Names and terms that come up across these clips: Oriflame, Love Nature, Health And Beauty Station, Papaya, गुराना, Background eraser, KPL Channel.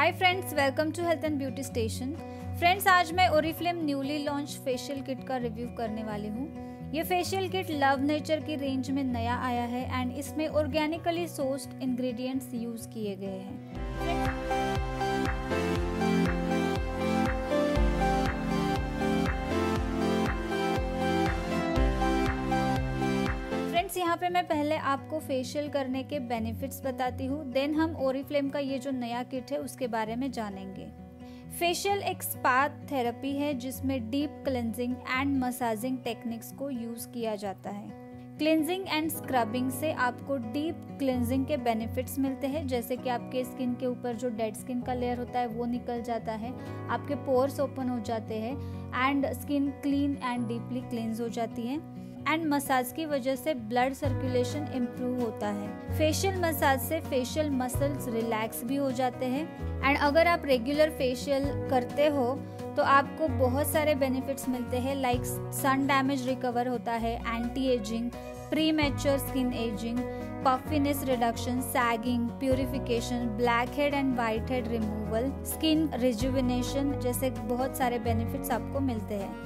Hi friends, welcome to health and beauty station. Friends, आज मैं Oriflame newly launch facial kit का review करने वाली हूँ। ये फेशियल किट लव नेचर की रेंज में नया आया है एंड इसमें ऑर्गेनिकली सोर्स्ड इंग्रेडिएंट्स यूज किए गए हैं। फ्रेंड्स, यहाँ पे मैं पहले आपको फेशियल करने के बेनिफिट्स बताती हूँ, देन हम ओरिफ्लेम का ये जो नया किट है उसके बारे में जानेंगे। फेशियल एक स्पा थेरेपी है जिसमें deep cleansing and massaging techniques को यूज़ किया जाता है। क्लेंजिंग एंड स्क्रबिंग से आपको डीप क्लेंजिंग के बेनिफिट्स मिलते हैं, जैसे कि आपके स्किन के ऊपर जो डेड स्किन का लेयर होता है वो निकल जाता है, आपके पोर्स ओपन हो जाते हैं and skin clean and deeply cleanse हो जाती है। एंड मसाज की वजह से ब्लड सर्कुलेशन इम्प्रूव होता है। फेशियल मसाज से फेशियल मसल्स रिलैक्स भी हो जाते हैं एंड अगर आप रेगुलर फेशियल करते हो तो आपको बहुत सारे बेनिफिट्स मिलते हैं, लाइक सन डैमेज रिकवर होता है, anti ageing, premature skin ageing, puffiness reduction, sagging, purification, black head and white head removal, skin rejuvenation जैसे बहुत सारे बेनिफिट्स आपको मिलते हैं।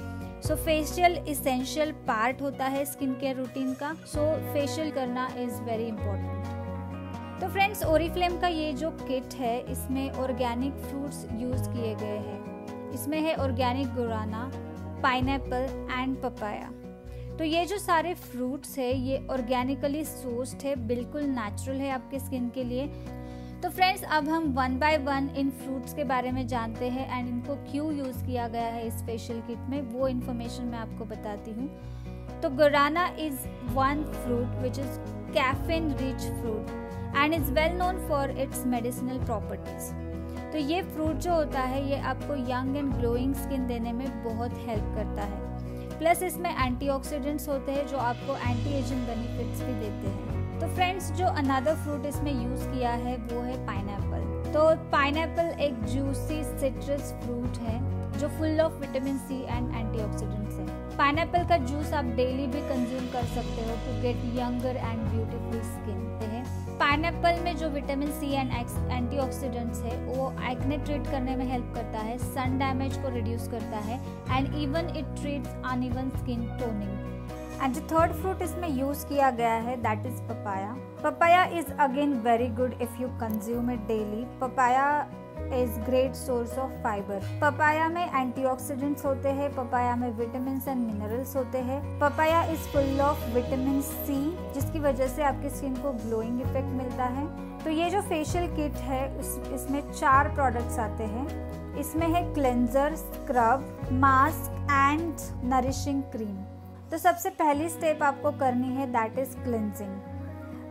सो फेशियल इसेंशियल पार्ट होता है स्किन केयर रूटीन का। सो फेशियल करना इज़ वेरी इंपॉर्टेंट। तो फ्रेंड्स, ओरिफ्लेम का ये जो किट है इसमें ऑर्गेनिक फ्रूट्स यूज़ किए गए हैं। इसमें है organic गुराना, pineapple and papaya. तो ये जो सारे फ्रूट्स है ये ऑर्गेनिकली सोर्स्ड है, बिल्कुल नेचुरल है आपके स्किन के लिए। तो फ्रेंड्स, अब हम वन बाय वन इन फ्रूट्स के बारे में जानते हैं एंड इनको क्यों यूज़ किया गया है इस फेशियल किट में, वो इन्फॉर्मेशन मैं आपको बताती हूँ। तो गुराना is one fruit which is caffeine rich fruit and is well known for its medicinal properties. तो ये फ्रूट जो होता है ये आपको यंग एंड ग्लोइंग स्किन देने में बहुत हेल्प करता है, प्लस इसमें एंटीऑक्सीडेंट्स होते हैं जो आपको एंटी एजिंग बेनिफिट्स भी देते हैं। तो फ्रेंड्स, जो अनदर फ्रूट इसमें यूज़ किया है वो है पाइनएप्पल। तो पाइनएप्पल एक जूसी सिट्रस फ्रूट है जो full of vitamin C and antioxidants है। पाइनएप्पल का जूस आप डेली भी कंज्यूम कर सकते हो to get younger and beautiful skin है। पाइनएप्पल में जो विटामिन सी एंड एंटीऑक्सीडेंट्स है वो एक्ने ट्रीट करने में हेल्प करता है, सन डैमेज को रिड्यूस करता है and even it treats uneven skin toning. And third fruit इसमें यूज़ किया गया है that is papaya. Papaya is again very good if you consume it daily. Papaya is great source of fibre. Papaya में antioxidants होते हैं, papaya में vitamin and minerals होते हैं। Papaya is full of vitamin C जिसकी वजह से आपकी स्किन को ग्लोइंग इफेक्ट मिलता है। तो ये जो फेशियल किट है इसमें 4 प्रोडक्ट्स आते हैं। इसमें है cleanser, scrub, mask and nourishing cream. तो सबसे पहली स्टेप आपको करनी है दैट इज़ क्लिनजिंग।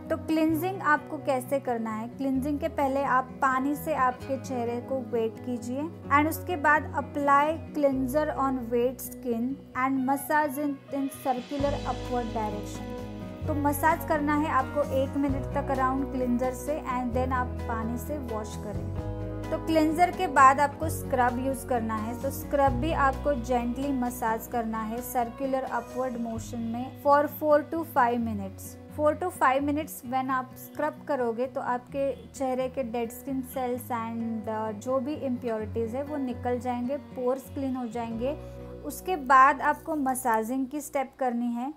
तो क्लिनजिंग आपको कैसे करना है? क्लिनजिंग के पहले आप पानी से आपके चेहरे को वेट कीजिए एंड उसके बाद apply cleanser on wet skin and massage in circular upward direction. तो मसाज करना है आपको 1 मिनट तक अराउंड क्लिनजर से एंड देन आप पानी से वॉश करें। तो क्लिनजर के बाद आपको स्क्रब यूज़ करना है। तो स्क्रब भी आपको जेंटली मसाज करना है सर्कुलर अपवर्ड मोशन में for 4 to 5 minutes. 4 to 5 minutes when आप स्क्रब करोगे तो आपके चेहरे के डेड स्किन सेल्स एंड जो भी इम्प्योरिटीज़ है वो निकल जाएंगे, पोर्स क्लीन हो जाएंगे। उसके बाद आपको मसाजिंग की स्टेप करनी है।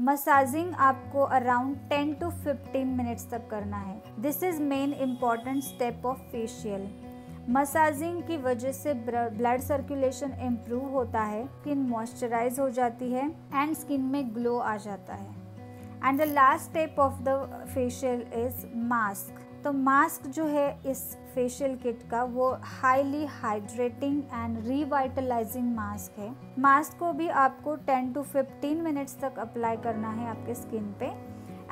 मसाजिंग आपको अराउंड 10 टू 15 मिनट्स तक करना है। This is main important step of facial. Massaging की वजह से ब्लड सर्कुलेशन इम्प्रूव होता है, स्किन मॉइस्चराइज हो जाती है एंड स्किन में ग्लो आ जाता है। And the last step of the facial is mask. तो मास्क जो है इस फेशियल किट का वो highly hydrating and revitalising mask है। मास्क को भी आपको 10 टू 15 मिनट्स तक अप्लाई करना है आपके स्किन पे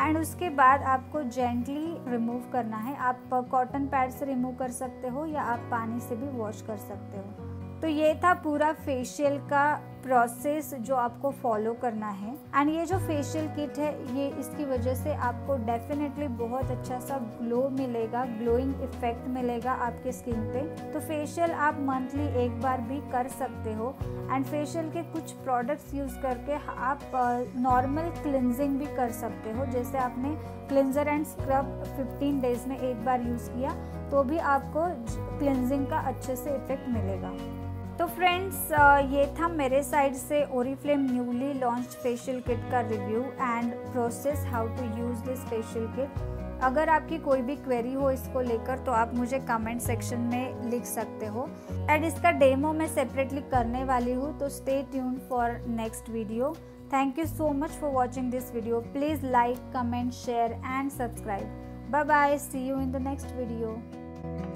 एंड उसके बाद आपको जेंटली रिमूव करना है। आप कॉटन पैड से रिमूव कर सकते हो या आप पानी से भी वॉश कर सकते हो। तो ये था पूरा फेशियल का प्रोसेस जो आपको फॉलो करना है। एंड ये जो फेशियल किट है ये इसकी वजह से आपको डेफिनेटली बहुत अच्छा सा ग्लो मिलेगा, ग्लोइंग इफेक्ट मिलेगा आपके स्किन पे। तो फेशियल आप मंथली एक बार भी कर सकते हो। एंड फेशियल के कुछ प्रोडक्ट्स यूज़ करके आप नॉर्मल क्लिनजिंग भी कर सकते हो, जैसे आपने क्लिनजर एंड स्क्रब 15 डेज़ में एक बार यूज़ किया तो भी आपको क्लिनजिंग का अच्छे से इफेक्ट मिलेगा। तो फ्रेंड्स ये था मेरे साइड से Oriflame newly launched facial kit का review and process how to use this facial kit. अगर आपकी कोई भी क्वेरी हो इसको लेकर तो आप मुझे कमेंट सेक्शन में लिख सकते हो। एंड इसका डेमो मैं सेपरेटली करने वाली हूँ, तो stay tuned for next video. Thank you so much for watching this video. Please like, comment, share and subscribe. Bye bye, see you in the next video.